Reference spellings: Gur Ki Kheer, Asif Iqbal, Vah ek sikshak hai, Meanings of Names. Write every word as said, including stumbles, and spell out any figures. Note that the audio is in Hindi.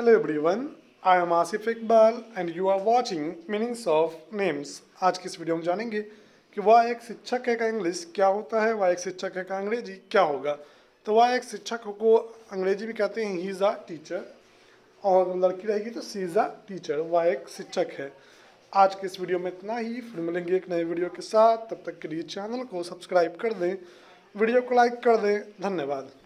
Hello everyone, I am Asif Iqbal and you are watching meanings of names. आज की इस वीडियो में जानेंगे कि वह एक शिक्षक है का इंग्लिश क्या होता है, वह एक शिक्षक है का अंग्रेजी क्या होगा। तो वह एक शिक्षक को अंग्रेजी में कहते हैं ही इज़ अ टीचर, और लड़की रहेगी तो सी इज़ अ टीचर, वह एक शिक्षक है। आज के इस वीडियो में इतना ही, फिर मिलेंगे एक नए वीडियो के साथ। तब तक के लिए चैनल को सब्सक्राइब कर दें, वीडियो को लाइक कर दें। धन्यवाद।